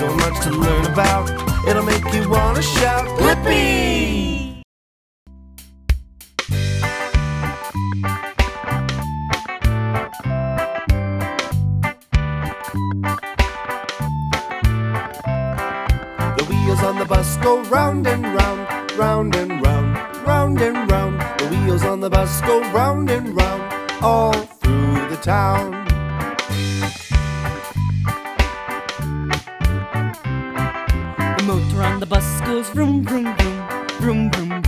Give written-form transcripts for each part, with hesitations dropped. so much to learn about. It'll make you want to shout, Blippi! The wheels on the bus go round and round, round and round, round and round. The wheels on the bus go round and round, all through the town. The motor on the bus goes vroom, vroom, vroom, vroom,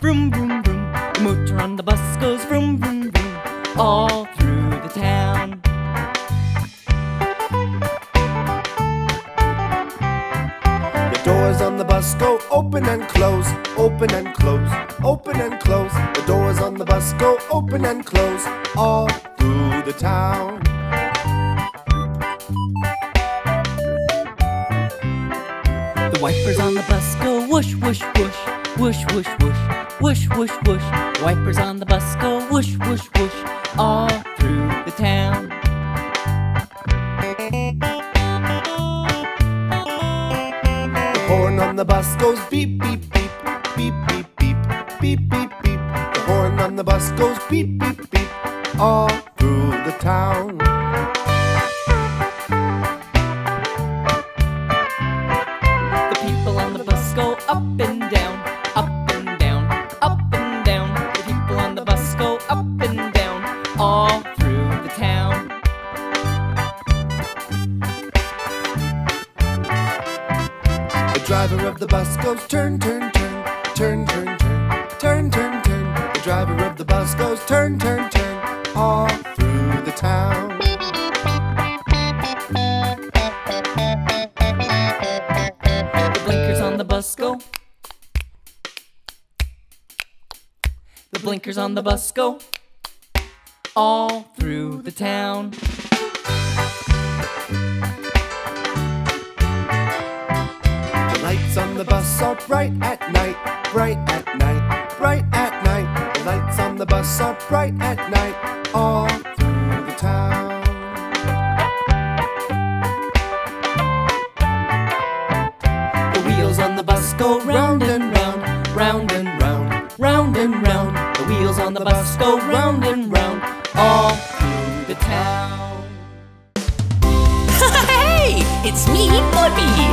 vroom, vroom, vroom, vroom, vroom. The motor on the bus goes vroom, vroom, vroom, all through the town. The doors on the bus go open and close, open and close, open and close. The doors on the bus go open and close, all through the town. The wipers on the bus go whoosh, whoosh, whoosh, whoosh, whoosh, whoosh, whoosh, whoosh, whoosh. Wipers on the bus go whoosh, whoosh, whoosh, all through the town. The horn on the bus goes beep, beep, beep, beep, beep, beep, beep, beep, beep. The horn on the bus goes beep, beep, beep, all through the town. Driver of the bus goes turn, turn, turn, turn, turn, turn, turn, turn, turn. The driver of the bus goes turn, turn, turn, all through the town. The blinkers on the bus go. The blinkers on the bus go all through the town. Lights on the bus are bright at night, bright at night, bright at night. The lights on the bus are bright at night, all through the town. The wheels on the bus go round and round, round and round, round and round. The wheels on the bus go round and round, all through the town. Hey! It's me, Blippi!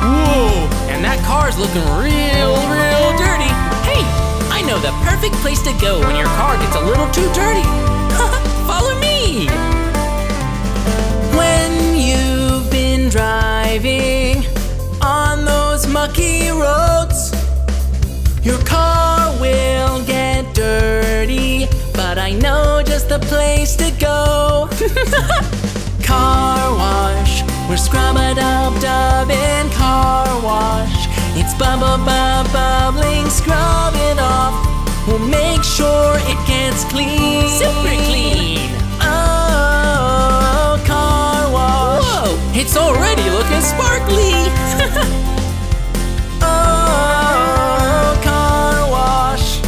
Whoa! And that car's looking real dirty. Hey, I know the perfect place to go when your car gets a little too dirty. Follow me. When you've been driving on those mucky roads, your car will get dirty, but I know just the place to go. Car wash. We're scrub-a-dub-dub in car wash. It's bubble-bub-bubbling, scrub it off. We'll make sure it gets clean. Super clean! Oh, car wash. Whoa, it's already looking sparkly! Oh, car wash.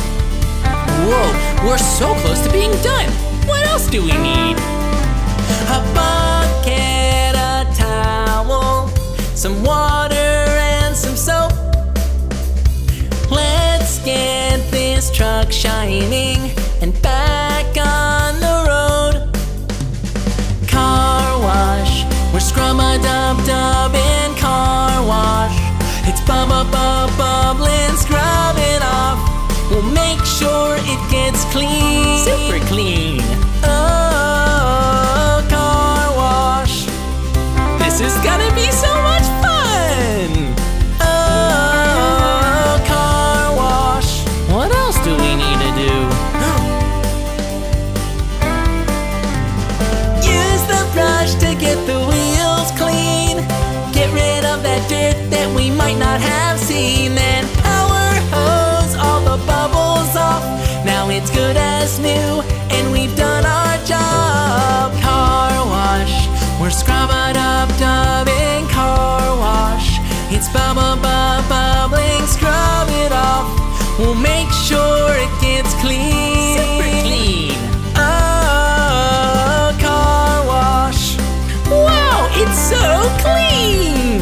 Whoa, we're so close to being done. What else do we need? A bucket, some water and some soap. Let's get this truck shining and back on the road. Car wash, we're scrum-a-dub-dub in car wash. It's bub-a-bub-bubbling, scrub it off. We'll make sure it gets clean. Super clean. Oh, car wash. This is gonna be so much. Have seen then our hose all the bubbles off. Now it's good as new, and we've done our job. Car wash, we're scrub-a-dub-dubbing car wash. It's bubble-bub-bubbling, scrub it off. We'll make sure it gets clean. Super clean. Oh, car wash. Wow, it's so clean.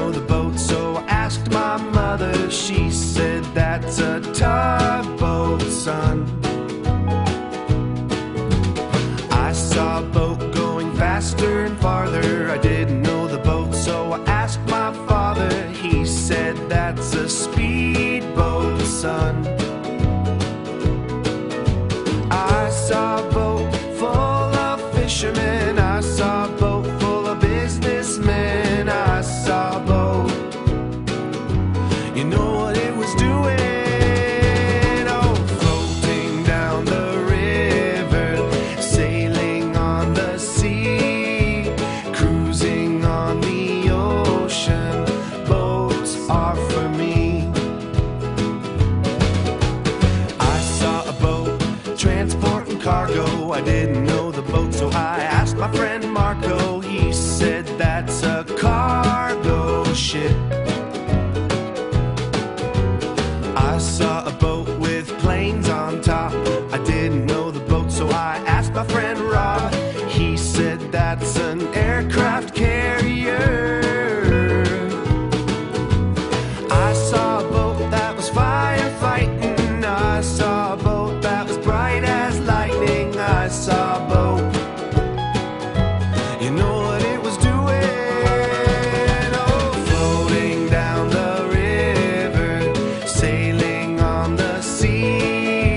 row the boat, so I asked my mother. She said, "That's a tugboat, son." I saw a boat going faster and farther. I didn't know the boat, so I asked my father. He said, "That's a speedboat, son." I saw a boat full of fishermen. I saw a boat full of businessmen. I saw a boat. You know what it was doing? Oh, floating down the river, sailing on the sea, cruising on the ocean. Boats are for me. I saw a boat transporting cargo. I didn't know the boat, so I asked my friend Marco. He said, "That's a cargo ship." I saw a boat with planes on top. I didn't know the boat, so I asked my friend Rob. He said, "That's an aircraft carrier." I saw a boat that was firefighting. I saw a boat that was bright as lightning. I saw a boat. You know what it was doing? Oh, floating down the river, sailing on the sea,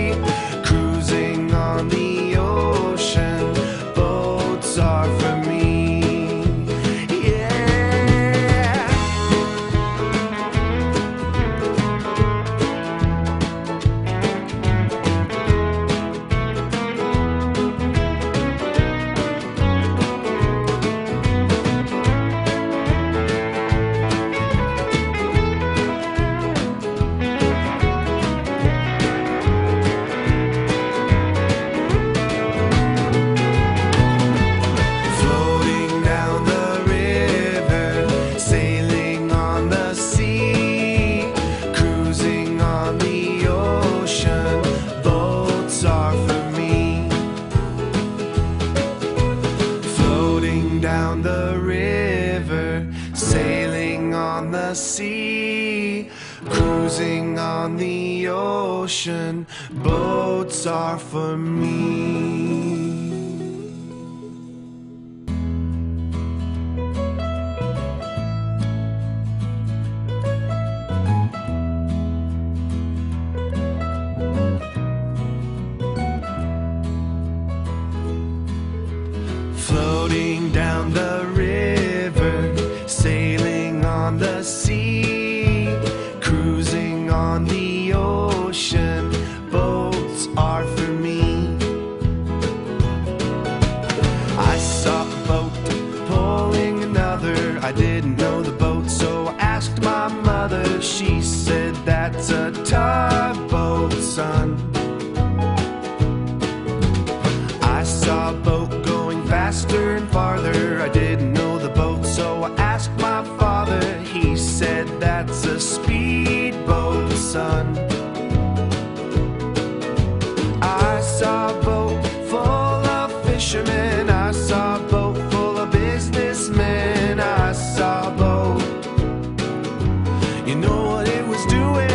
cruising on the ocean. Boats are for me. Yeah. Floating down the river, sailing on the sea, cruising on the ocean. Boats are for me. Floating down the river, sailing on the sea, cruising on the ocean. Boats are for me. Floating down the river, sailing on the sea, cruising on the ocean. Boats are for me. I saw a boat pulling another. I didn't know the boat, so I asked my mother. She said, "That's a tugboat, son." I saw a boat go faster and farther. I didn't know the boat, so I asked my father. He said, "That's a speedboat, son." I saw a boat full of fishermen. I saw a boat full of businessmen. I saw a boat. You know what it was doing?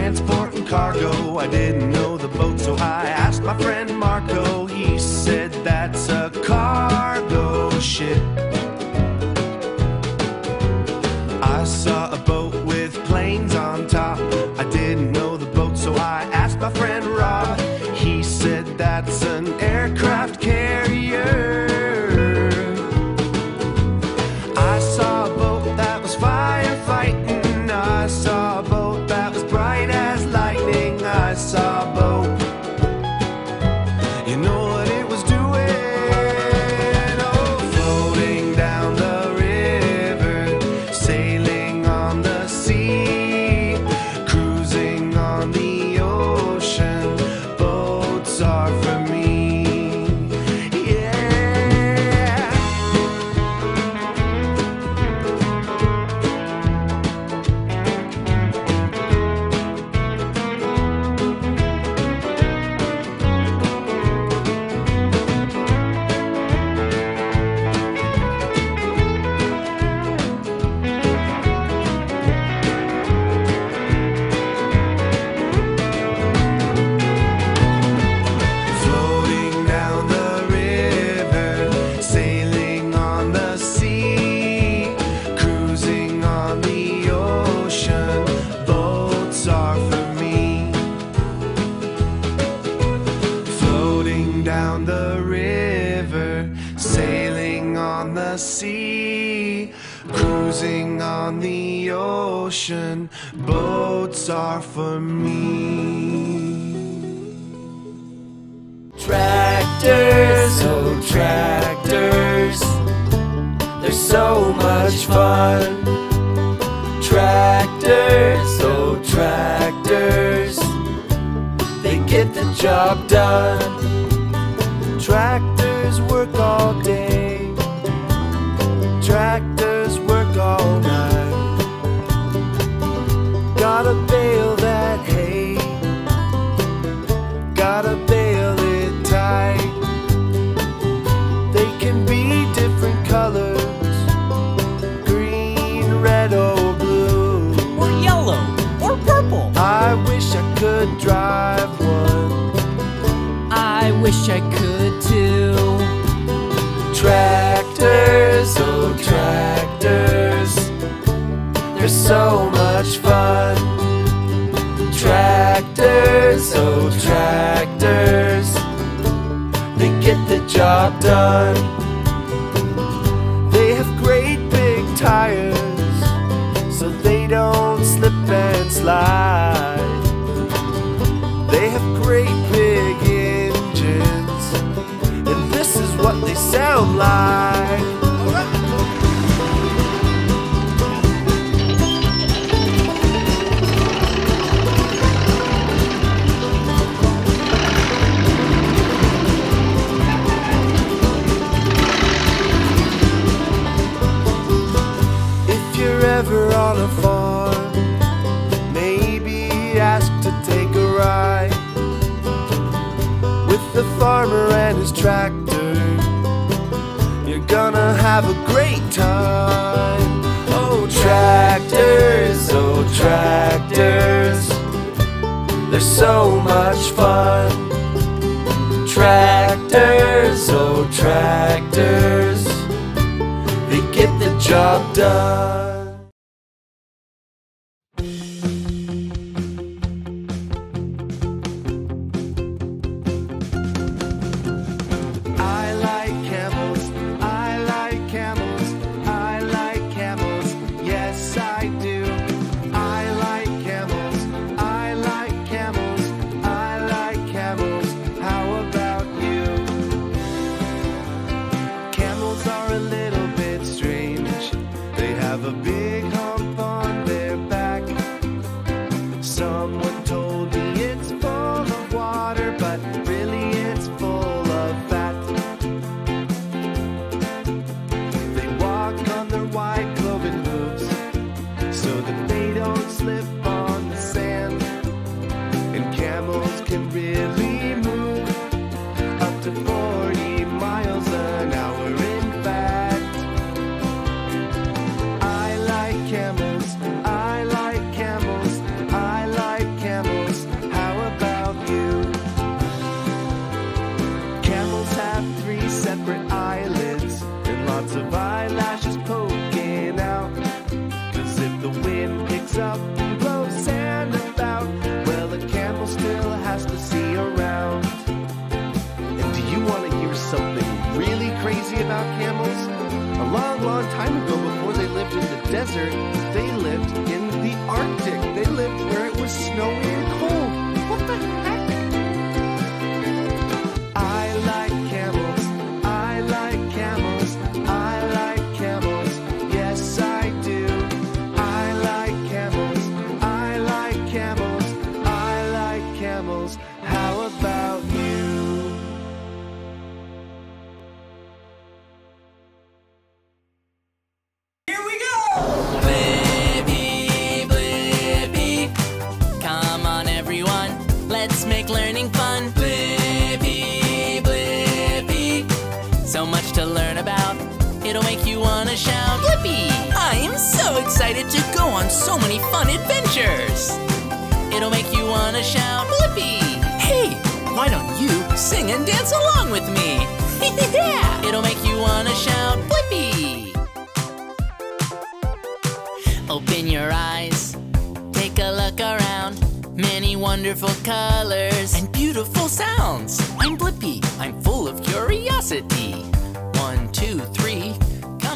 Transporting cargo. I didn't know the boat, so I asked my friend Marco. He said, "That's a cargo ship." I saw a boat with planes on top. I didn't know the boat, so I asked my friend Rob. He said, "That's an aircraft carrier." sea, cruising on the ocean, boats are for me. Tractors, oh tractors, they're so much fun. Tractors, oh tractors, they get the job done. Tractors work all day, tractors work all night. Gotta bale that hay, gotta bale it tight. They can be different colors, green, red or blue, or yellow or purple. I wish I could drive one, I wish I could too. Tractors, oh tractors, they're so much fun. Tractors, oh tractors, they get the job done. They have great big tires, so they don't slip and slide. They have great big engines, and this is what they sound like. Ever on a farm, maybe ask to take a ride with the farmer and his tractor. You're gonna have a great time. Oh tractors, oh tractors, they're so much fun. Tractors, oh tractors, they get the job done.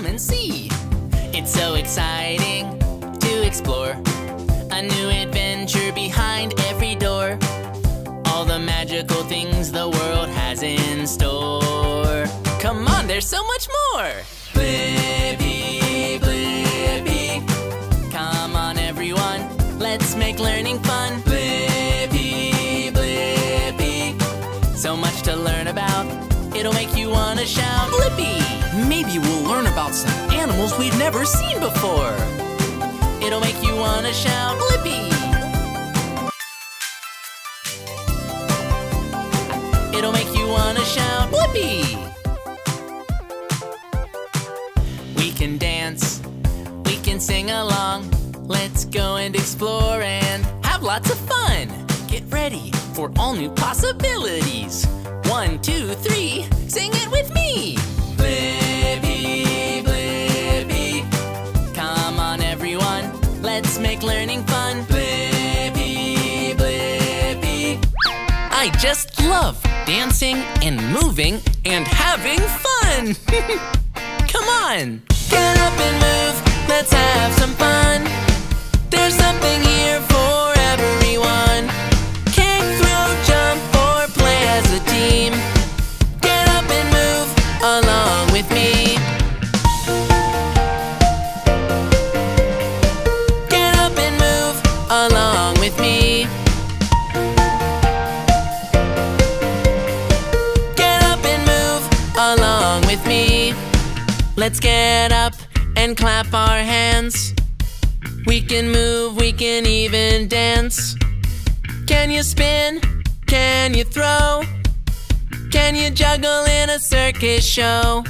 come and see. It's so exciting to explore. A new adventure behind every door. All the magical things the world has in store. Come on, there's so much more! Blippi, Blippi. Come on, everyone, let's make learning fun. Blippi, Blippi. So much to learn about, it'll make you want to shout. Blippi! Maybe we'll learn about some animals we've never seen before. It'll make you want to shout. Blippi! It'll make you want to shout. Blippi! We can dance, we can sing along. Let's go and explore and have lots of fun. Get ready for all new possibilities. 1, 2, 3, sing it with me. Blippi, Blippi. Come on, everyone, let's make learning fun. Blippi, Blippi. I just love dancing and moving and having fun. Come on! Get up and move, let's have some fun. There's something here for everyone. Kick, throw, jump, or play as a team. Get up and move along with me. Get up and move along with me. Get up and move along with me. Let's get up and clap our hands. We can move, we can even dance. Can you spin? Can you throw? Can you juggle in a circus show?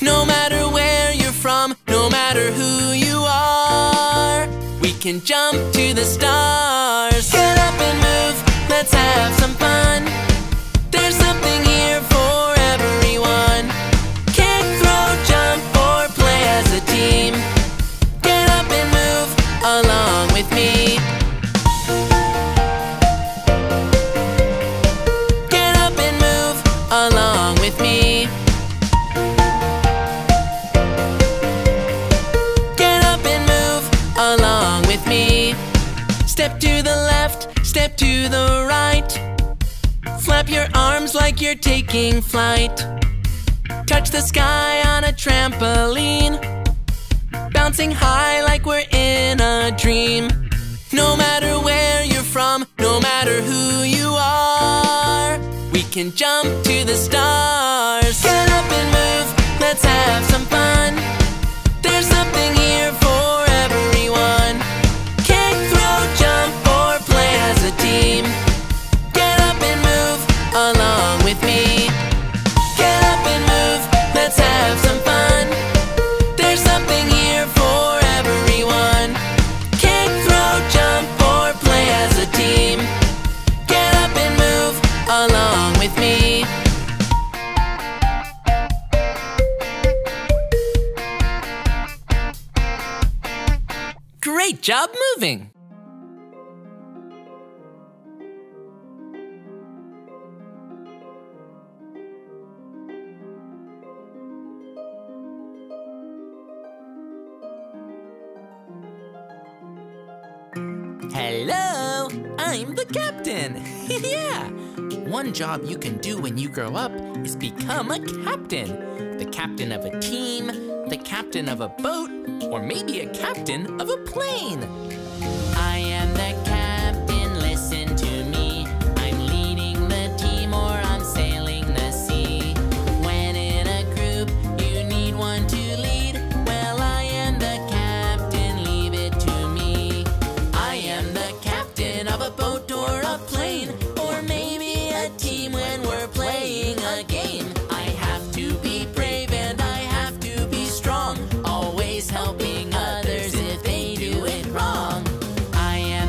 No matter where you're from, no matter who you are, we can jump to the stars. Get up and move, let's have some fun. There's something here for everyone. Kick, throw, jump, or play as a team. Get up and move along with me. Get up and move along with me. Get up and move along with me. Step to the left, step to the right. Flap your arms like you're taking flight. Touch the sky on a trampoline. Bouncing high like we're in a dream. No matter where you're from, no matter who you are, we can jump to the stars. Get up and move, let's have some fun. There's something here for everyone. Kick, throw, jump, or play as a team. Get up and move along with me. Get up and move, let's have some fun. There's something here for everyone. Kick, throw, jump, or play as a team. Get up and move along with me. Great job moving! Hello, I'm the captain. Yeah! One job you can do when you grow up is become a captain. The captain of a team, the captain of a boat, or maybe a captain of a plane. I am the captain, listen to me. I'm leading the team or I'm sailing the sea. When in a group, you need one to lead. Well, I am the captain, leave it to me. I am the captain of a boat or a plane, or maybe a team when we're playing a game. I have to be brave and I have to be strong, always helping others if they do it wrong. I am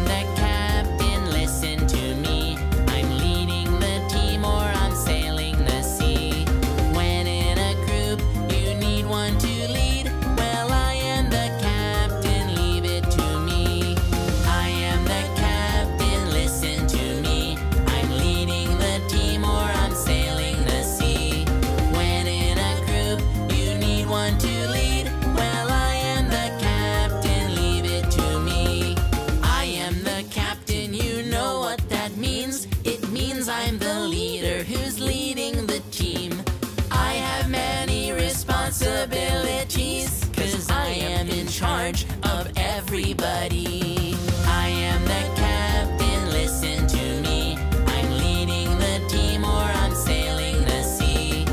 everybody. I am the captain, listen to me. I'm leading the team, or I'm sailing the sea.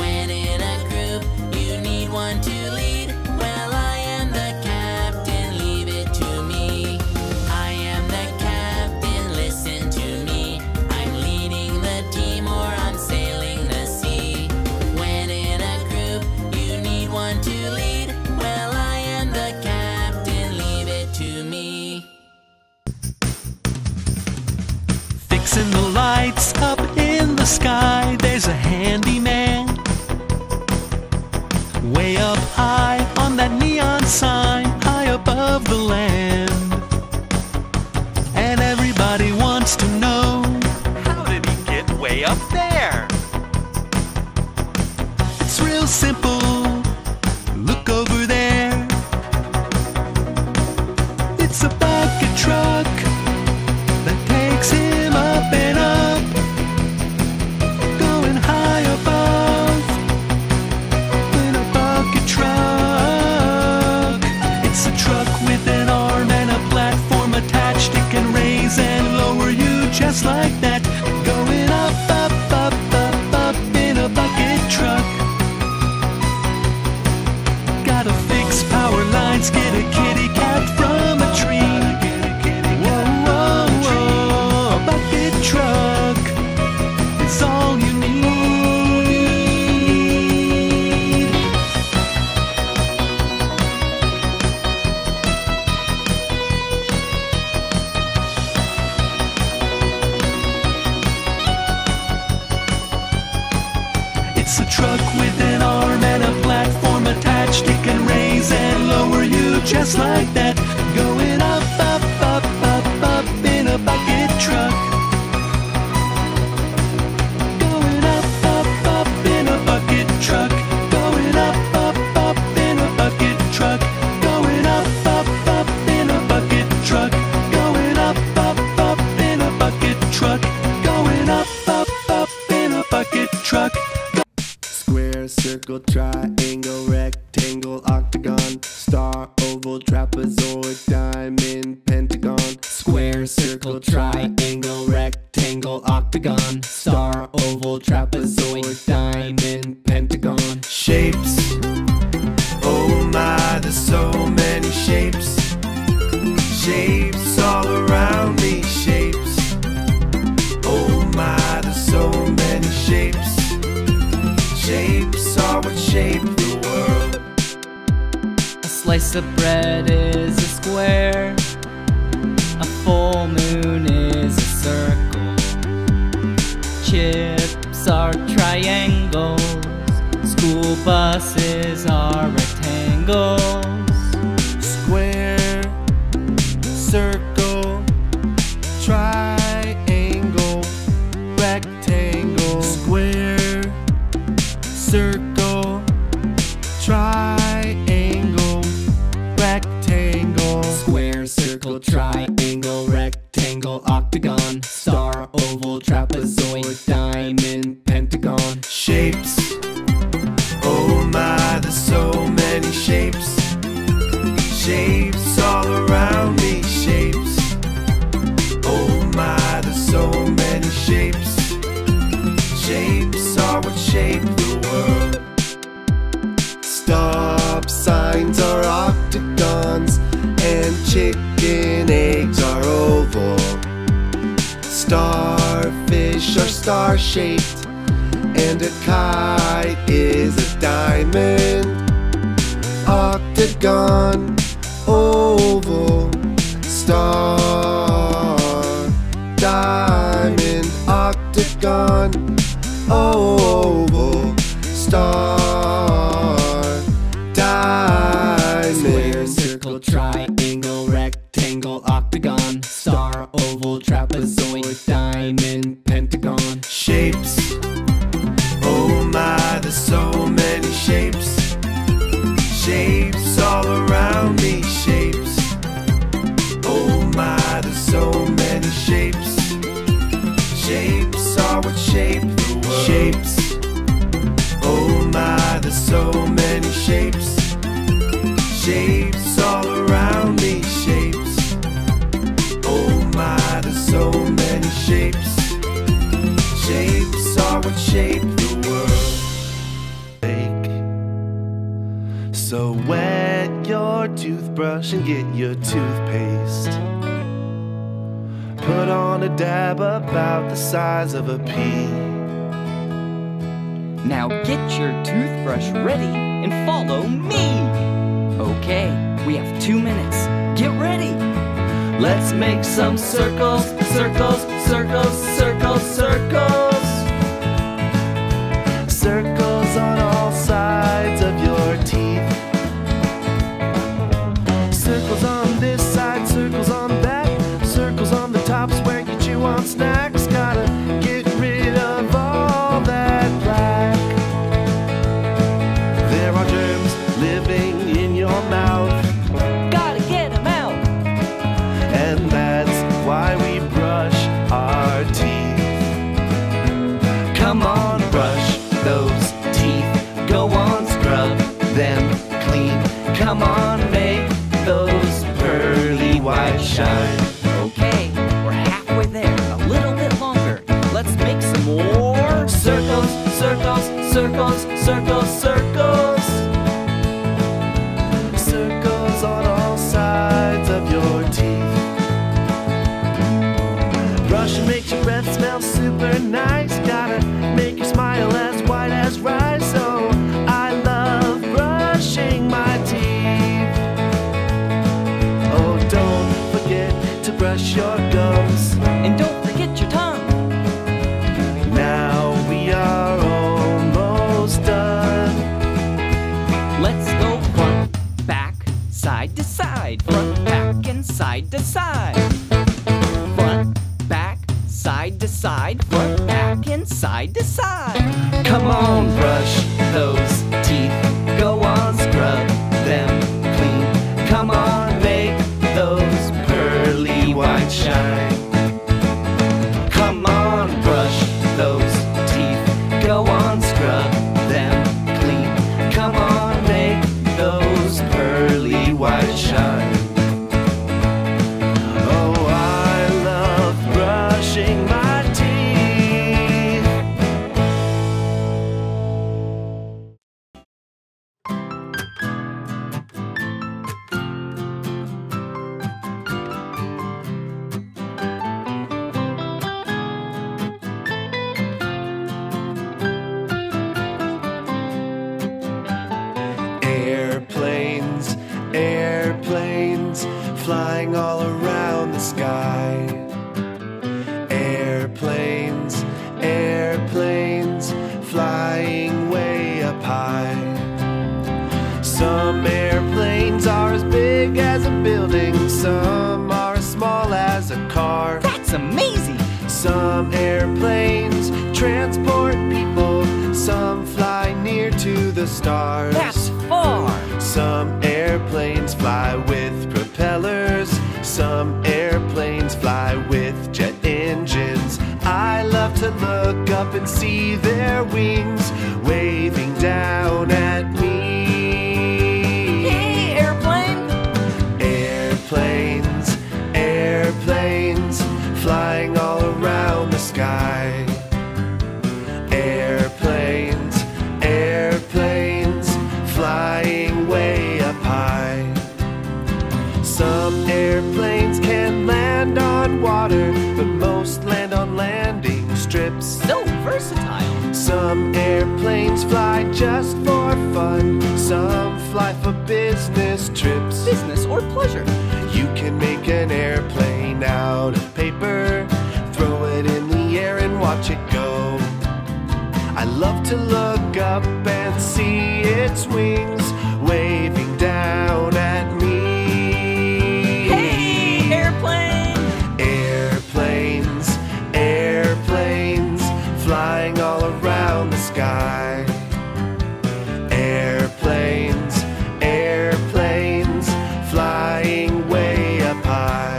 When in a group, you need one to lead. Well, I am the captain, leave it to me. I am the captain, listen to me. I'm leading the team, or I'm sailing the sea. When in a group, you need one to lead. Well, I am the captain, leave it to me. Fixing the lights up in the sky, there's a handyman. Way up high on that neon sign, high above the land. And everybody wants to know, how did he get way up there? It's real simple, look over there. It's a bucket truck that takes him up and up, going high above in a bucket truck. It's a truck with an arm and a platform attached. It can raise and lower you just like that, going up, up, up, up, up in a bucket truck. Gotta fix power lines, get a kitty cat from a tree. Whoa, whoa, whoa, a bucket truck is all you need. It's a truck with an arm and a platform attached. It can raise and lower you just like that, going up, up, up, up, up in a bucket truck. Going up, up, up in a bucket truck. Going up, up, up in a bucket truck. Going up, up, up in a bucket truck. Going up, up, up in a bucket truck. Going up, up, up in a bucket truck. Square, circle, triangle, rectangle, octagon, star, oval, trapezoid, diamond, pentagon. Square, circle, triangle, rectangle, octagon, star, oval, trapezoid, diamond, pentagon. Shapes, oh my, there's so many shapes. Shapes all around me, shapes. Oh my, there's so many shapes. Shapes are what shape the world. A slice of bread is a square. A full moon is a circle. Chips are triangles. School buses are rectangles. Square, circle, triangle, rectangle. Square, circle, triangle, rectangle. Square, circle, triangle, rectangle, octagon, star, oval, trapezoid, diamond, pentagon. Shapes, oh my, there's so many shapes. Shapes all around me, shapes. Oh my, there's so many shapes. Shapes are what shape the world. Stop signs are octagons, and chicken eggs are oval. Starfish are star-shaped, and a kite is a diamond. Octagon, oval, star, diamond, octagon, oval, star, diamond. Square, circle, triangle, rectangle, octagon, star, oval, trapezoid, diamond, pentagon. Shapes, oh my, there's so many shapes. Shapes all around me, shapes. Oh my, there's so many shapes. Shapes are what shape the world. Shapes, oh my, there's so many shapes. Shapes all around me, shapes. toothbrush and get your toothpaste. Put on a dab about the size of a pea. Now get your toothbrush ready and follow me. Okay, we have 2 minutes. Get ready. Let's make some circles, circles, circles, circles, circles. Circles on all sides of your teeth. Circles on this side, circles on that. Circles on the tops where you chew on snacks. Gotta get rid of all that plaque. There are germs living in your mouth. Gotta get them out. And that's why we brush our teeth. Come on, brush those teeth, go on, scrub them clean. Come on, make those pearly whites shine. Okay, we're halfway there, a little bit longer. Let's make some more circles, circles, circles, circles, circles. Circles on all sides of your teeth. Brush makes your breath smell super nice. Gotta make you smile as white as rice, so I love brushing my teeth. Oh, don't forget to brush your gums. And don't forget your tongue. Now we are almost done. Let's go front, back, side to side. Front, back, and side to side. Front, back, side to side. Front, back, and side to side. Come on, brush those teeth. Go on, scrub them clean. Come on, make those pearly whites shine. Come on, brush those teeth. Go on, scrub them clean. Come on, make those pearly whites shine. Oh, I love brushing my teeth. Flying all around the sky. Airplanes, airplanes, flying way up high. Some airplanes are as big as a building. Some are as small as a car. That's amazing! Some airplanes transport people. Some fly near to the stars. That's far! Some airplanes fly with propellers. Some airplanes fly with jet engines. I love to look up and see their wings waving down at me. Hey, airplane! Airplanes, airplanes, flying all around the sky. Airplanes, airplanes, flying way up high. Some airplanes can land on water, but most land on landing strips. So versatile! Some airplanes fly just for fun. Some fly for business trips. Business or pleasure. You can make an airplane out of paper, throw it in the air and watch it go. I love to look up and see its wings waving down at me. Flying all around the sky. Airplanes, airplanes, flying way up high.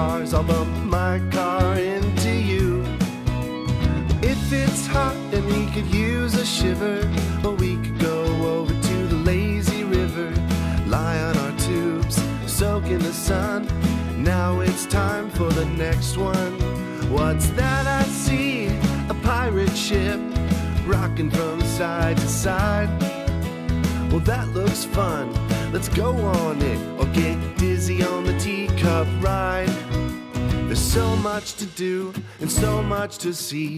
cars, I'll bump my car into you. If it's hot and we could use a shiver, well, we could go over to the lazy river, lie on our tubes, soak in the sun. Now it's time for the next one. What's that I see? A pirate ship rocking from side to side. Well, that looks fun. Let's go on it or get dizzy on the teacup ride. There's so much to do and so much to see.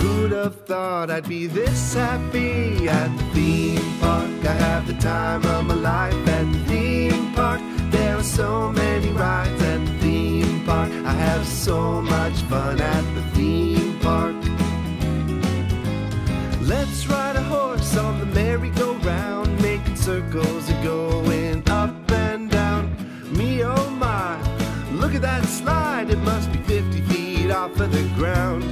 Who'd have thought I'd be this happy? At the theme park, I have the time of my life. At the theme park, there are so many rides. At the theme park, I have so much fun. At the theme park, let's ride a horse on the merry-go-round, circles are going up and down. Me, oh my, look at that slide. It must be 50 feet off of the ground.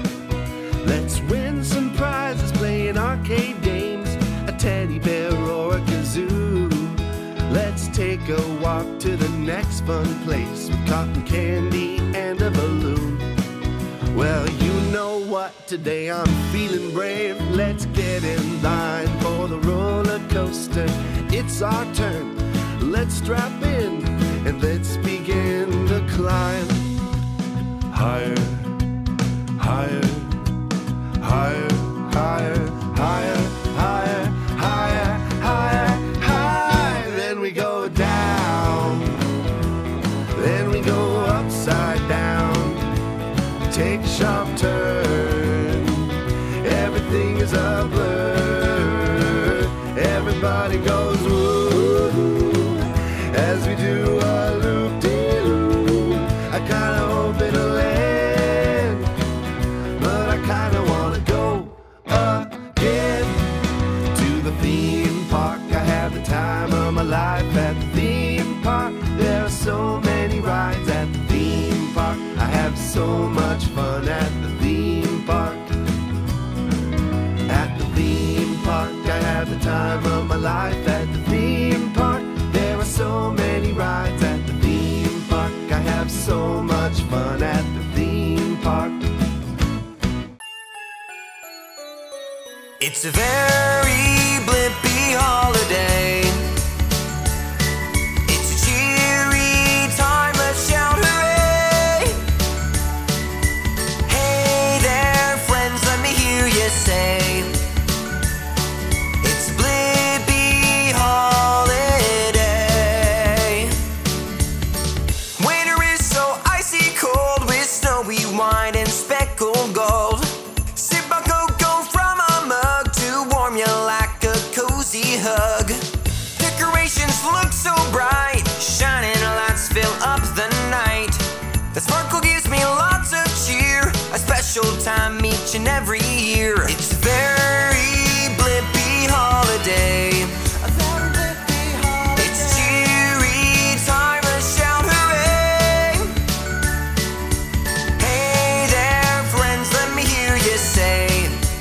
Let's win some prizes playing arcade games, a teddy bear or a kazoo. Let's take a walk to the next fun place with cotton candy and a balloon. Well, you know what, today I'm feeling brave. Let's get in line for the roller coaster. It's our turn, let's strap in and let's begin the climb. Higher, higher, higher, higher, higher, higher, higher, higher, higher. Then we go down, then we go upside down. Take a sharp turn, everything is a blur. Everybody goes woo as we do a loop-de-loop. I kinda hope it'll end, but I kinda wanna go again. To the theme park, I have the time of my life. At the theme park, there are so many rides. At the theme park, I have so much fun. At the theme park, at the theme park, I have the time of my life. At the theme park, there are so many rides. At the theme park, I have so much fun. At the theme park. It's a very Blippi holiday. It's a cheery time, let's shout hooray. Say it's Blippi holiday. Winter is so icy cold with snowy wine and speckled gold. Sip a cocoa from a mug to warm you like a cozy hug. Decorations look so bright, shining lights fill up the night. The sparkle gives me lots of cheer, a special time each and every year. It's a very Blippi holiday. A very Blippi holiday. It's a cheery time, let's shout hooray.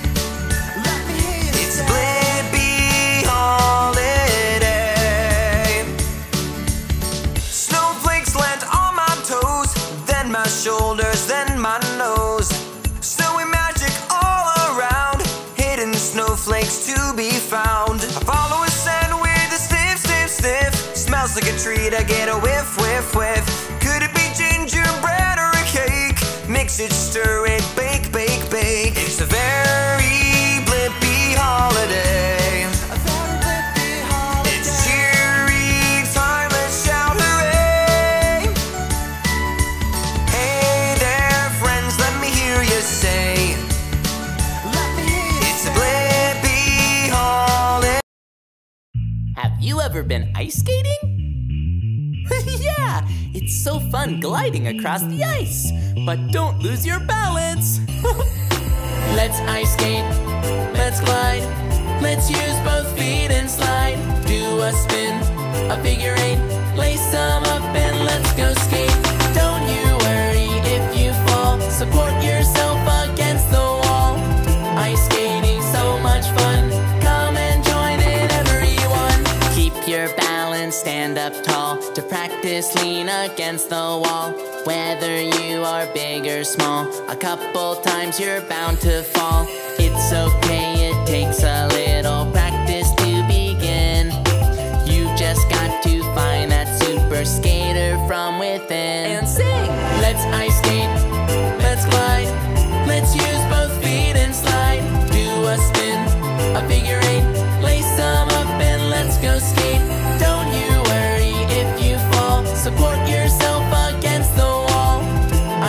Hey there friends, let me hear you say, let me hear you it's say. Blippi holiday. Snowflakes land on my toes, then my shoulders, then my nose. Snowy magic all around, hidden snowflakes to be found. I follow a scent with a sniff, sniff, sniff. Smells like a treat, I get a whiff, whiff, whiff. Could it be gingerbread or a cake? Mix it, stir it, bake, bake, bake. It's a very Blippi holiday. You ever been ice skating? Yeah, it's so fun gliding across the ice, but don't lose your balance. Let's ice skate, let's glide, let's use both feet and slide. Do a spin, a figure eight, lace some up and let's go skate. Don't you worry if you fall, support yourself against the wall. Ice skating, so much fun. Come and join it, everyone. Your balance, stand up tall to practice practice, lean against the wall. Whether you are big or small, a couple times you're bound to fall. It's okay, it takes a little practice to begin. You just got to find that super skater from within. And sing! Let's ice skate, let's glide, let's use both feet and slide. Do a spin, a figure eight, lay some up and let's go skate. Don't you worry if you fall, support yourself against the wall.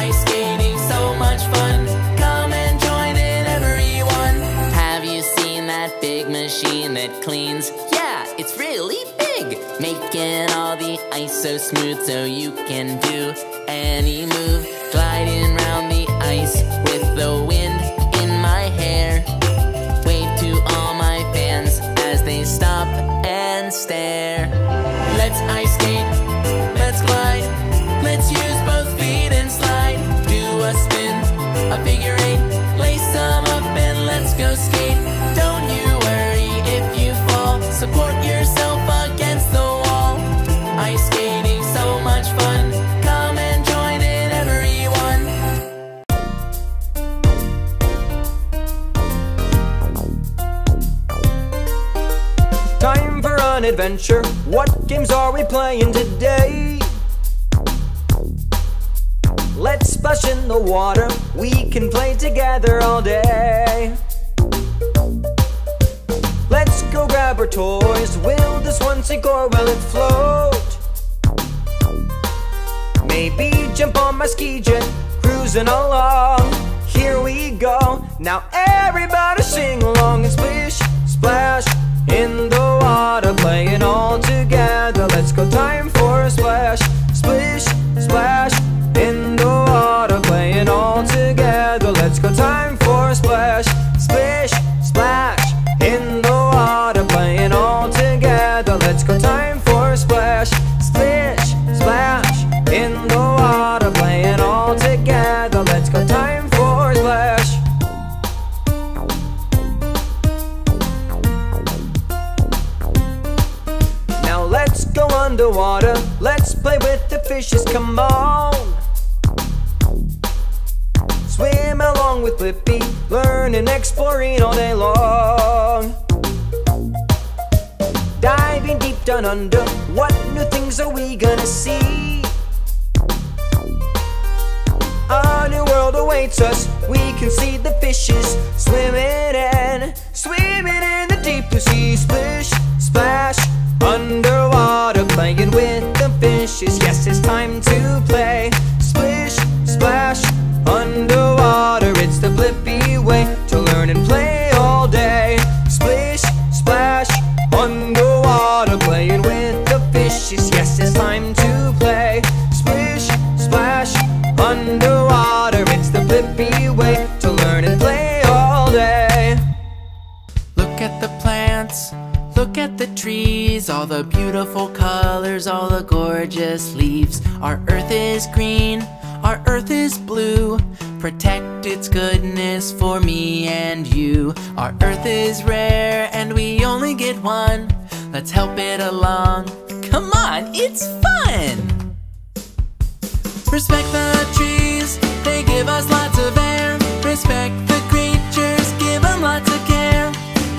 Ice skating, so much fun, come and join in everyone. Have you seen that big machine that cleans? Yeah, it's really big, making all the ice so smooth so you can do any move. Gliding round the ice with the wind in my hair, wave to all my fans as they stop and stare. Let's ice skate, let's glide, let's use both feet and slide. Do a spin, a figure eight, lay some up and let's go skate. Don't you worry if you fall, support yourself against the wall. Ice skating, so much fun, come and join in everyone. Time for an adventure, what games are we playing today? Let's splash in the water, we can play together all day. Let's go grab our toys, will this one sink or will it float? Maybe jump on my ski jet, cruising along, here we go. Now everybody sing along and splish, splash in the water, playing all together. Let's go, time for a splash, splish, splash in the water, playing all together. Let's go, time for a splash, splish, splash in the water, playing all together. Let's go, time for a splash, splish, splash in the water, playing all together. Let's go, time for a splash. Now let's go underwater, let's play with the fishes, come on. Swim along with Blippi, learning, exploring all day long. Diving deep down under, what new things are we gonna see? A new world awaits us, we can see the fishes swimming and swimming in the deep blue sea. Splish, splash, underwater, playing with the fishes. Yes, it's time to play. Splish, splash, underwater, it's the Blippi way to learn and play all day. Splish, splash, underwater, playing with the fishes. Yes, it's time to play. Splish, splash, underwater, it's the Blippi way to learn and play all day. Look at the plants, look at the trees, all the beautiful colors, all the gorgeous leaves. Our earth is green, our earth is blue, protect its goodness for me and you. Our earth is rare and we only get one, let's help it along, come on, it's fun! Respect the trees, they give us lots of air. Respect the creatures, give them lots of care.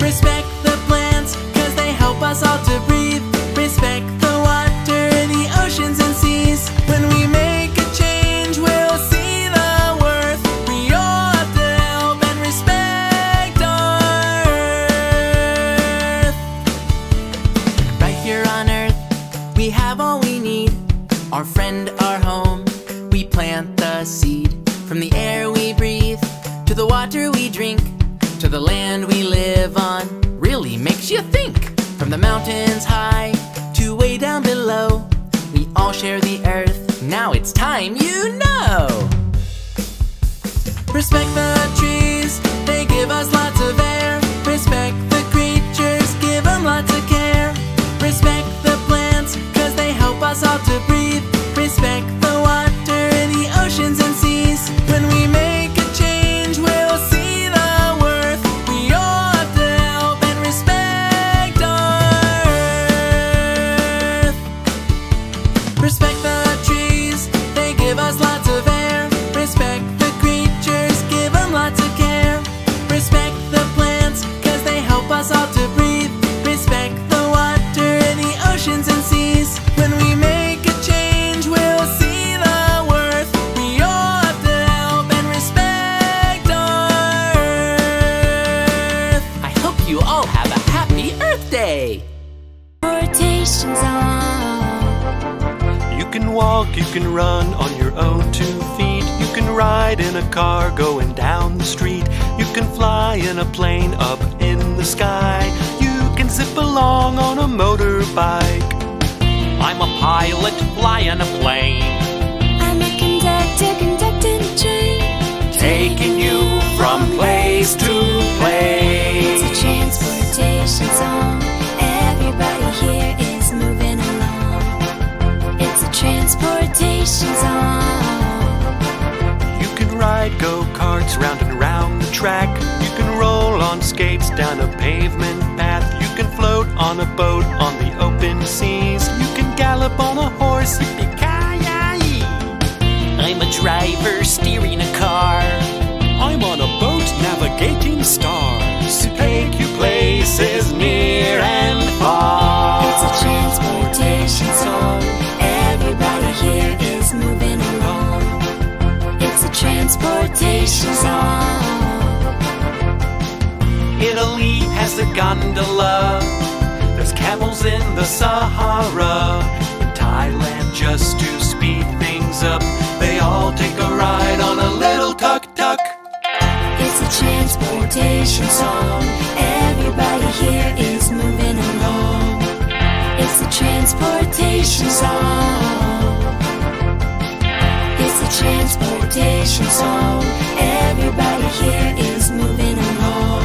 Respect the plants, cause they help us all to breathe. Respect the water, the oceans and seas. When we make a change, we'll see the worth. We all have to help and respect our earth. Right here on earth, we have all we need. Our friend, our home, we plant the seed. From the air we breathe, to the water we drink, to the land we live on, really makes you think. From the mountains high, to way down below, we all share the earth. Now it's time you know! Respect the trees, they give us lots of air. Respect the creatures, give them lots of care. Respect the plants, cause they help us all to breathe. Respect the water, the oceans and seas. When we make a change, we'll see the worth. We all have to help and respect our earth. Respect walk, you can run on your own 2 feet. You can ride in a car going down the street. You can fly in a plane up in the sky. You can zip along on a motorbike. I'm a pilot flying a plane. I'm a conductor conducting a train. Taking you from place to place. It's a transportation song. Everybody here is moving along. It's a transportation song. You can ride go-karts round and round the track. You can roll on skates down a pavement path. You can float on a boat on the open seas. You can gallop on a horse, yippee-ki-yay. I'm a driver steering a car. I'm on a boat navigating stars to take you places near and far. It's a transportation song. Everybody here is moving along. It's a transportation song. Italy has a gondola. There's camels in the Sahara. In Thailand, just to speed things up, they all take a ride on a little tuk-tuk. It's a transportation song. Everybody here is moving along. It's a transportation song. It's a transportation song. Everybody here is moving along.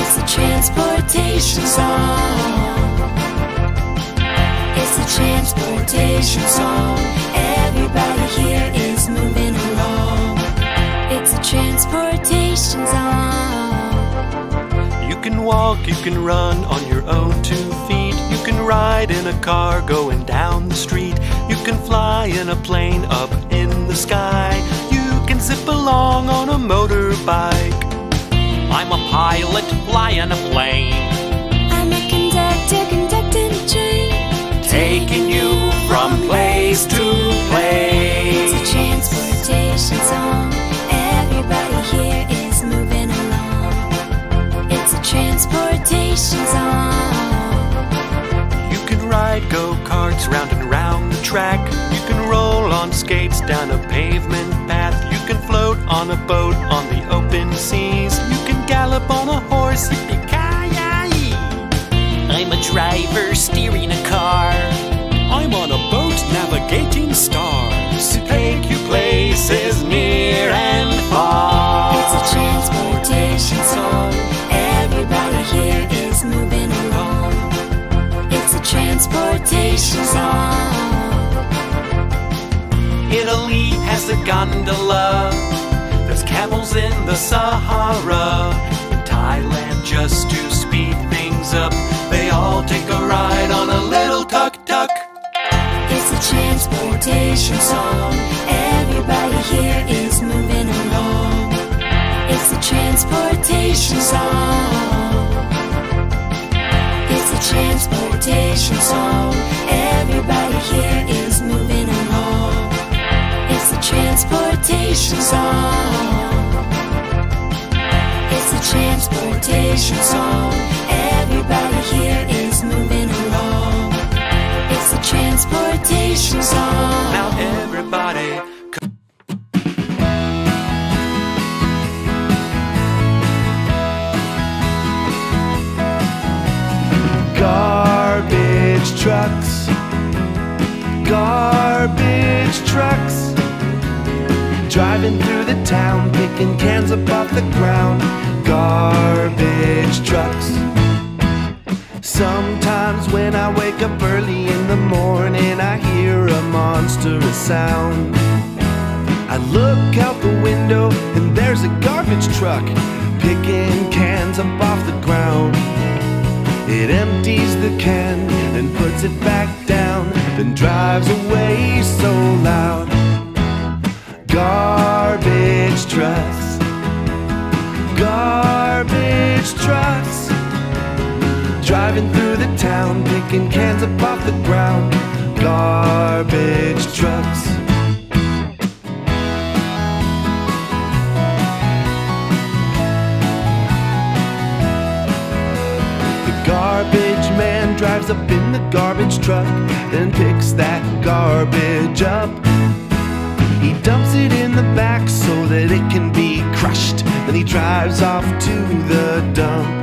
It's a transportation song. It's a transportation song. Everybody here is moving along. It's a transportation song. You can walk, you can run on your own 2 feet. You can ride in a car going down the street. You can fly in a plane up in the sky. You can zip along on a motorbike. I'm a pilot flying a plane. I'm a conductor conducting a train. Taking you from place to place. It's a transportation song. Everybody here is moving along. It's a transportation song. You can ride go-karts round and round the track. You can roll on skates down a pavement path. You can float on a boat on the open seas. Gallop on a horse, yippee-ki-yay. I'm a driver steering a car. I'm on a boat navigating stars to take you places near and far. It's a transportation song. Everybody here is moving along. It's a transportation song. Italy has a gondola. There's camels in the Sahara. In Thailand, just to speed things up, they all take a ride on a little tuk-tuk. It's a transportation song. Everybody here is moving along. It's a transportation song. It's a transportation song. Everybody here is moving along. It's a transportation song. It's a transportation song. Everybody here is moving along. It's a transportation song. Now everybody. Garbage trucks. Garbage trucks. Driving through the town, picking cans up off the ground. Garbage trucks. Sometimes when I wake up early in the morning, I hear a monstrous sound. I look out the window and there's a garbage truck picking cans up off the ground. It empties the can and puts it back down, then drives away so loud. Garbage trucks. Garbage trucks. Driving through the town, picking cans up off the ground. Garbage trucks. The garbage man drives up in the garbage garbage truck, then picks that garbage up. He dumps it in the back so that it can be crushed, then he drives off to the dump.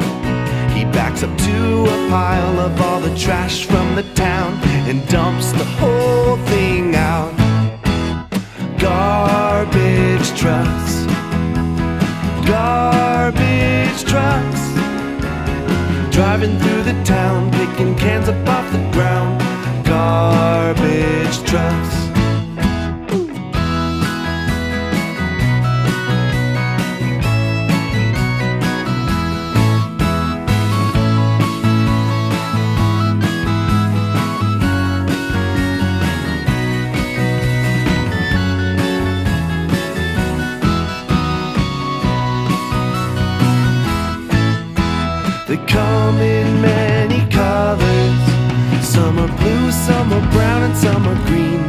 He backs up to a pile of all the trash from the town and dumps the whole thing out. Garbage trucks, garbage trucks, driving through the town, picking cans up off the ground. Garbage trucks. They come in many colors. Some are blue, some are brown, and some are green.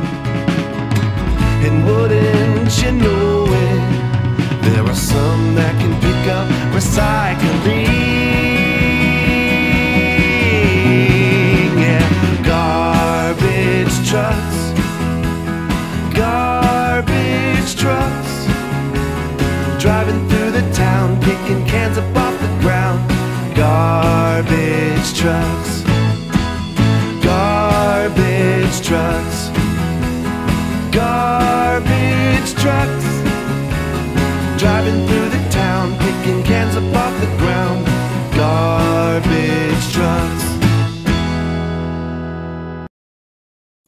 And wouldn't you know it, there are some that can pick up recycling. Yeah. Garbage trucks, garbage trucks, driving through the town, picking cans up off the ground. Garbage trucks, garbage trucks, garbage trucks, driving through the town, picking cans up off the ground. Garbage trucks.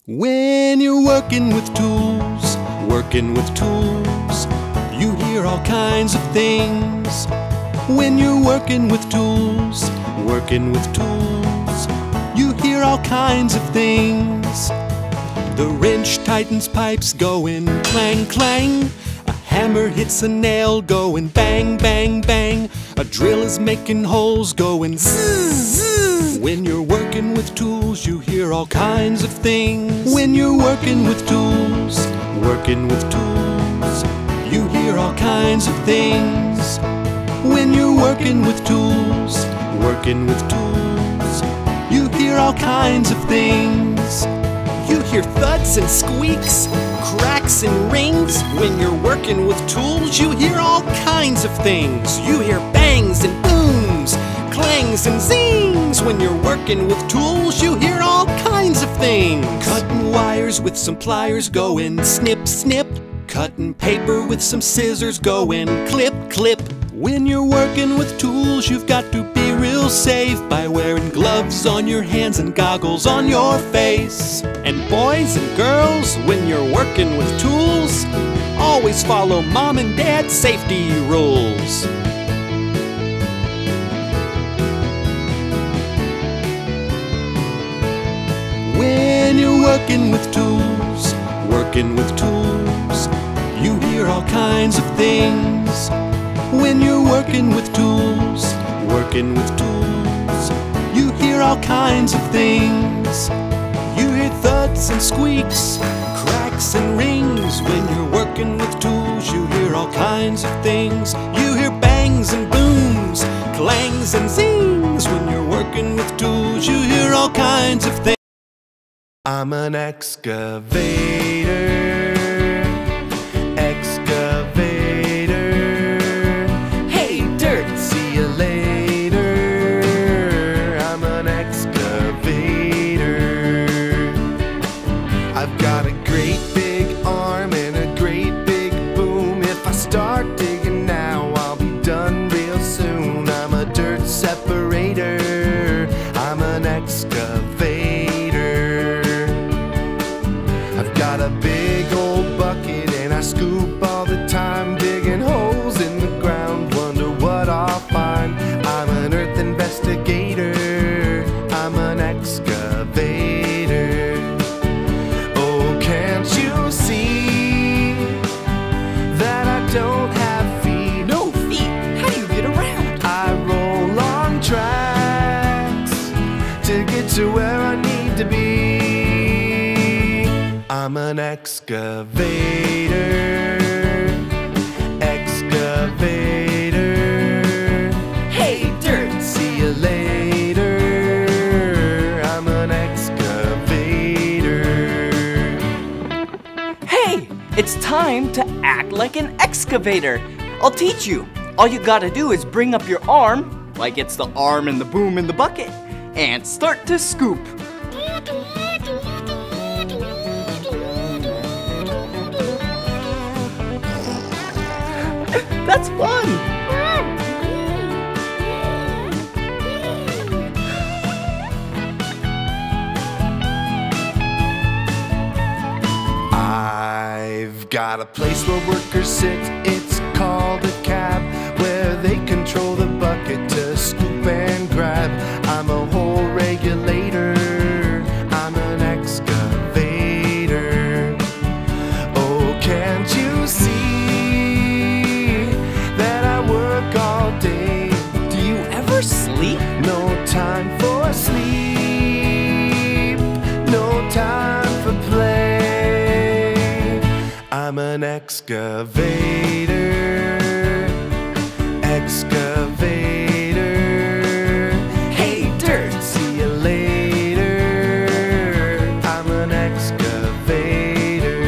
When you're working with tools, you hear all kinds of things. When you're working with tools, you hear all kinds of things. The wrench tightens pipes going clang, clang. A hammer hits a nail going bang, bang, bang. A drill is making holes going zzz, zzz. When you're working with tools, you hear all kinds of things. When you're working with tools, you hear all kinds of things. When you're working with tools, you hear all kinds of things. You hear thuds and squeaks, cracks and rings. When you're working with tools, you hear all kinds of things. You hear bangs and booms, clangs and zings. When you're working with tools, you hear all kinds of things. Cutting wires with some pliers going snip, snip. Cutting paper with some scissors going clip, clip. When you're working with tools, you've got to be real safe by wearing gloves on your hands and goggles on your face. And boys and girls, when you're working with tools, always follow mom and dad's safety rules. When you're working with tools, you hear all kinds of things. When you're working with tools, you hear all kinds of things. You hear thuds and squeaks, cracks and rings. When you're working with tools, you hear all kinds of things. You hear bangs and booms, clangs and zings. When you're working with tools, you hear all kinds of things. I'm an excavator. I'm an excavator, excavator. Hey, dirt, see you later. I'm an excavator. time to act like an excavator. I'll teach you. All you gotta do is bring up your arm, like it's the arm in the boom in the bucket, and start to scoop. That's fun! I've got a place where workers sit, it's called a cab, where they control the bucket to scoop and grab. I'm a whole regulator, I'm an excavator. Oh, can't you see? Sleep? No time for sleep, no time for play. I'm an excavator, excavator. Hey, dirt, see you later. I'm an excavator,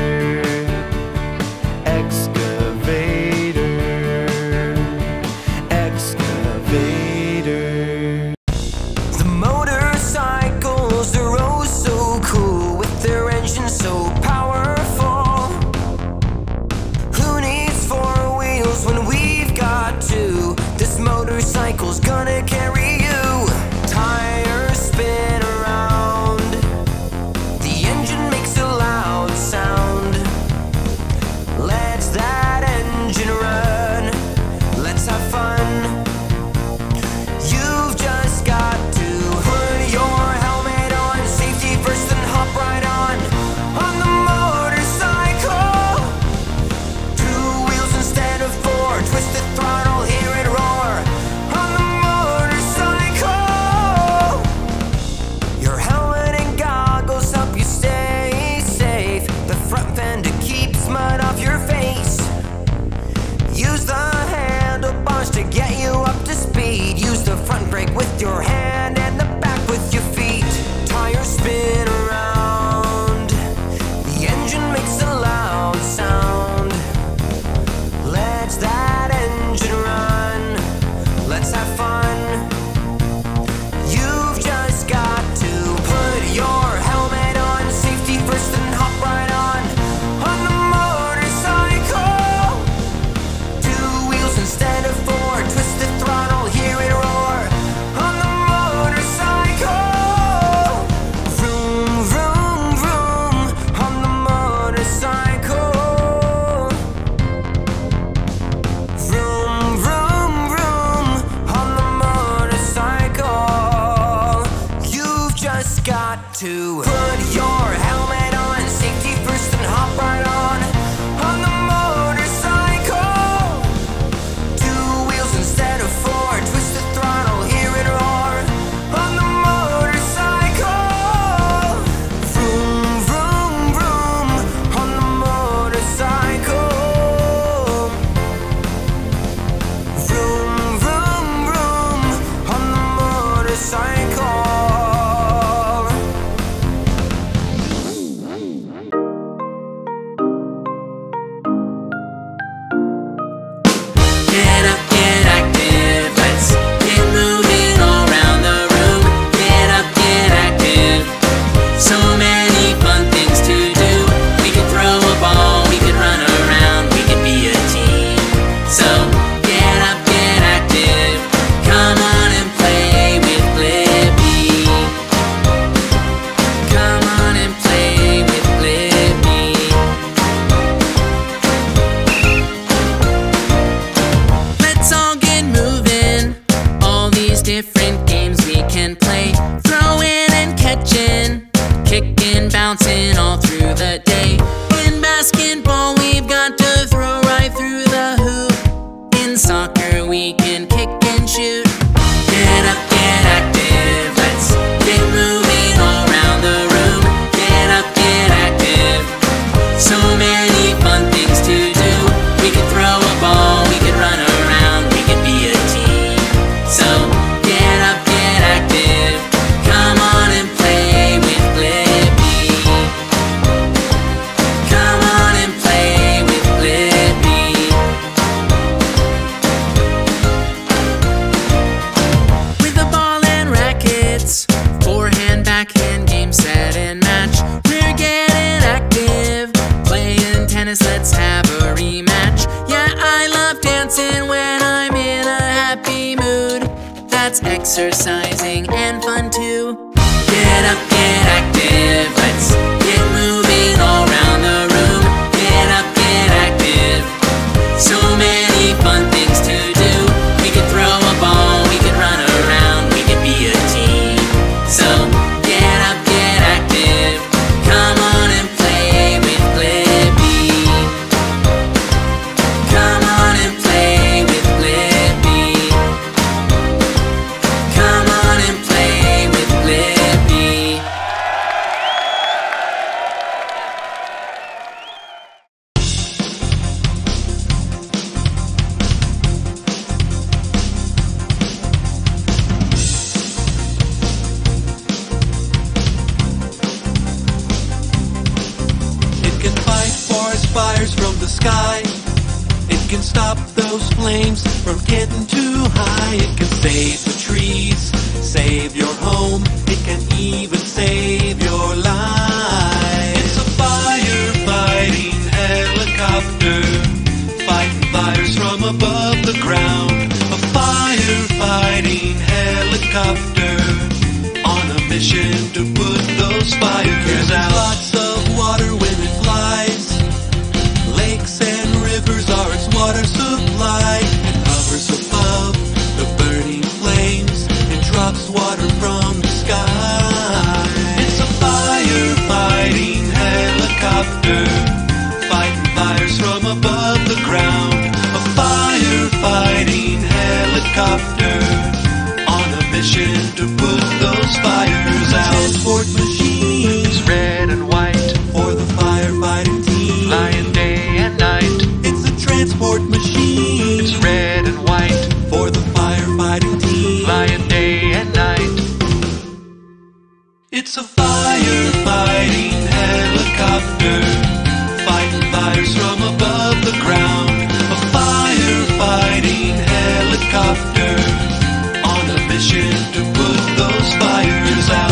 excavator, excavator. Motorcycle's gonna carry you. Tires spin around, the engine makes a loud sound. Let that engine run, let's have fun. You've just got to put your helmet on, safety first and hop right on the motorcycle. Two wheels instead of four, twist the throttle, hear it roar. let's have a rematch. Yeah, I love dancing when I'm in a happy mood. That's exercising and fun too. Get up, get active, let's get moving all around the room. Get up, get active, so many fun things to do. We could throw a ball, we could run around, we could be a team. So get up, get active, come on and play with Blippi. Come on and play with Blippi. Come on and play with Blippi. From the sky, it can stop those flames from getting too high. It can save the trees, save your home, it can even save your life. It's a firefighting helicopter, fighting fires from above the ground. A firefighting helicopter, on a mission to put those fires out. Lots of water when it flies, lakes and rivers are its water supply. It hovers above the burning flames and drops water from the sky. It's a firefighting helicopter, fighting fires from above the ground. A firefighting helicopter, on a mission to put those fires out. Transport machines, red and white, for the firefighting team, flying day and night. It's a transport machine. It's red and white, for the firefighting team, flying day and night. It's a firefighting helicopter, fighting fires from above the ground. A firefighting helicopter, on a mission to put those fires out.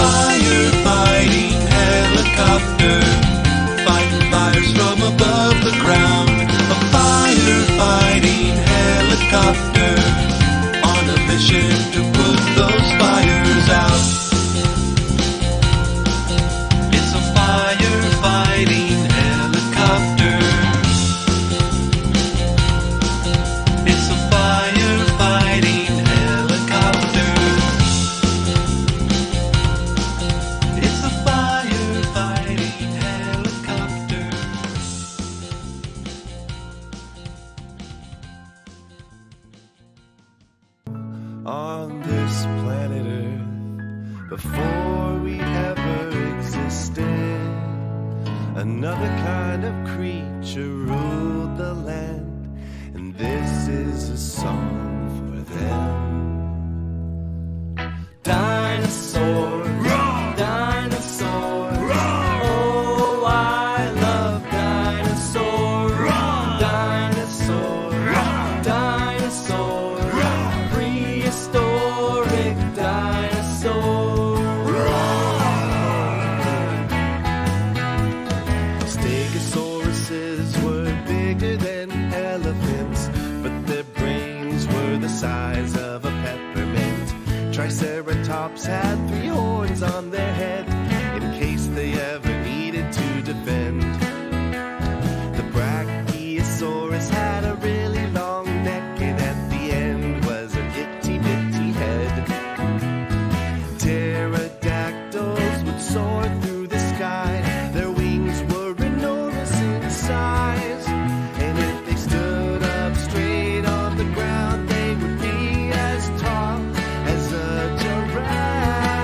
Firefighting helicopter, fires from above the ground. A firefighting helicopter, on a mission to put those fires out. It's a firefighting helicopter. It's a firefighting helicopter. It's a firefighting on this planet Earth, before we ever existed, another kind of creature ruled the land, and this is a song for them. Dinosaur, roar! Dinosaur, roar! Oh, I love dinosaur, roar! Dinosaur, roar! Dinosaur, historic dinosaur. Stegosauruses were bigger than elephants, but their brains were the size of a peppermint. Triceratops had three horns on their head, in case they ever needed to defend. The Brachiosaurus had a really long neck, and at the end was a soared through the sky. Their wings were enormous in size, and if they stood up straight on the ground, they would be as tall as a giraffe.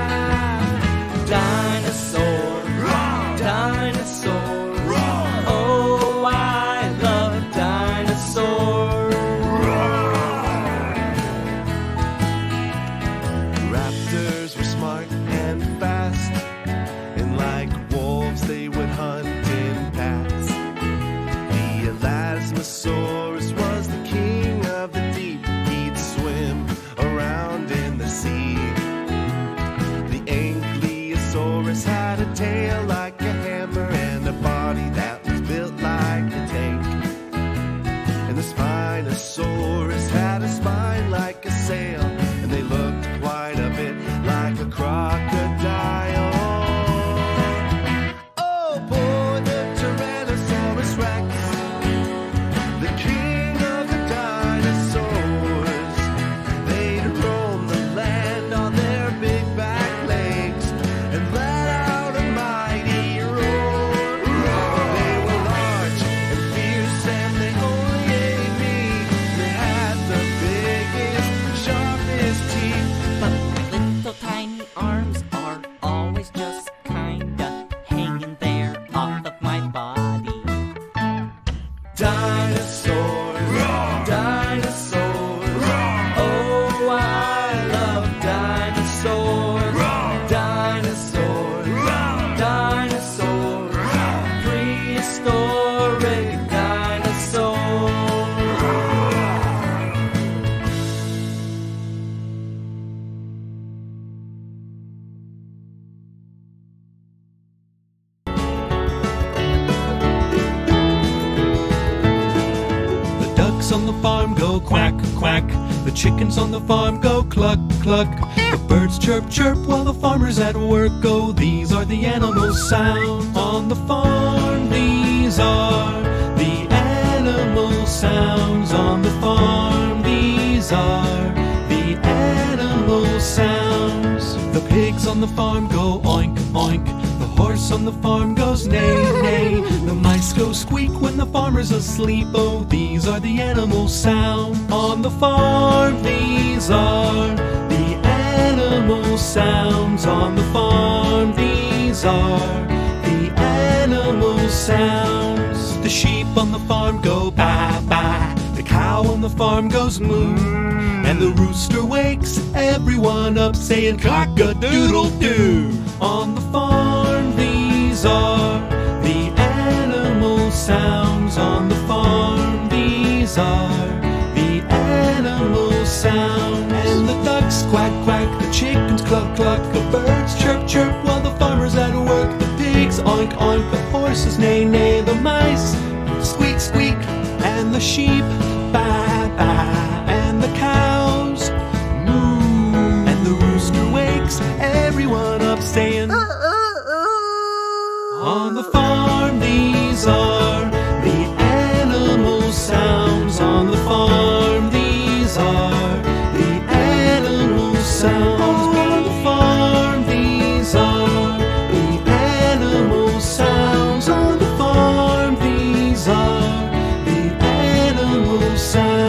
chickens on the farm go quack, quack. The chickens on the farm go cluck, cluck. The birds chirp, chirp while the farmer's at work. Oh, these are the animal sounds on the farm. These are the animal sounds on the farm. These are the animal sounds. The pigs on the farm go oink, oink. The horse on the farm goes neigh, neigh. The mice go squeak when the farmer's asleep. Oh, these are the animal sounds on the farm. These are the animal sounds on the farm. These are the animal sounds. The sheep on the farm go baa, baa. The cow on the farm goes moo. And the rooster wakes everyone up saying cock-a-doodle-doo. On the farm. These are the animal sounds on the farm. These are the animal sounds. And the ducks quack, quack, the chickens cluck, cluck, the birds chirp, chirp while the farmer's at work. The pigs oink, oink, the horses neigh, neigh, the mice squeak, squeak, and the sheep baa, baa, and the cows moo. And the rooster wakes everyone up saying on the farm. These are the animal sounds on the farm. These are the animal sounds on the farm. These are the animal sounds on the farm. These are the animal sounds.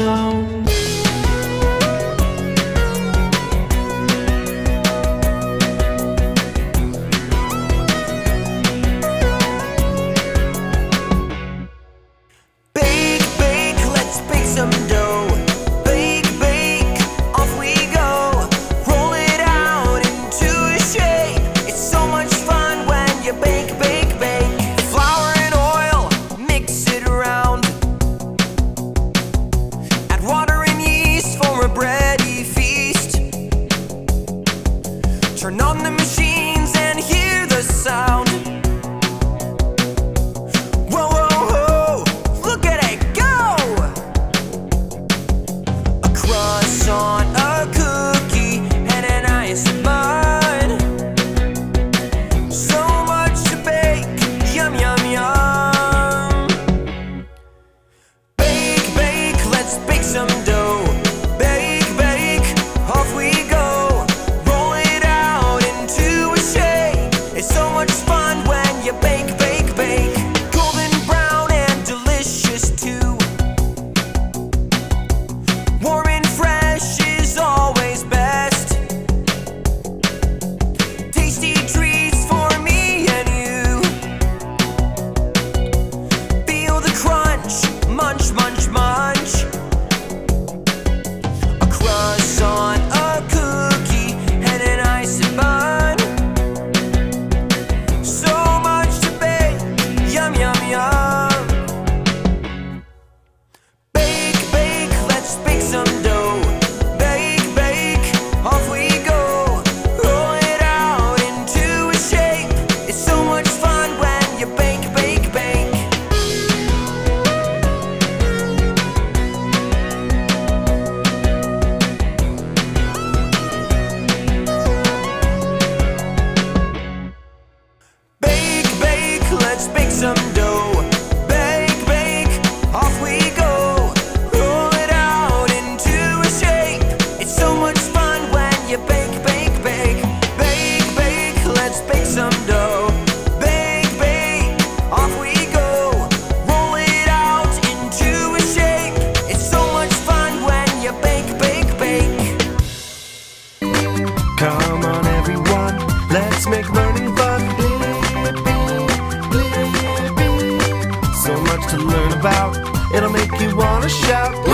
Turn on the machines and hear the sound. Whoa, whoa, whoa, look at it go! A croissant, a cookie, and an ice bun. So much to bake, yum, yum, yum. Bake, bake, let's bake some dough. Bake, bake, off we go. It'll make you wanna shout.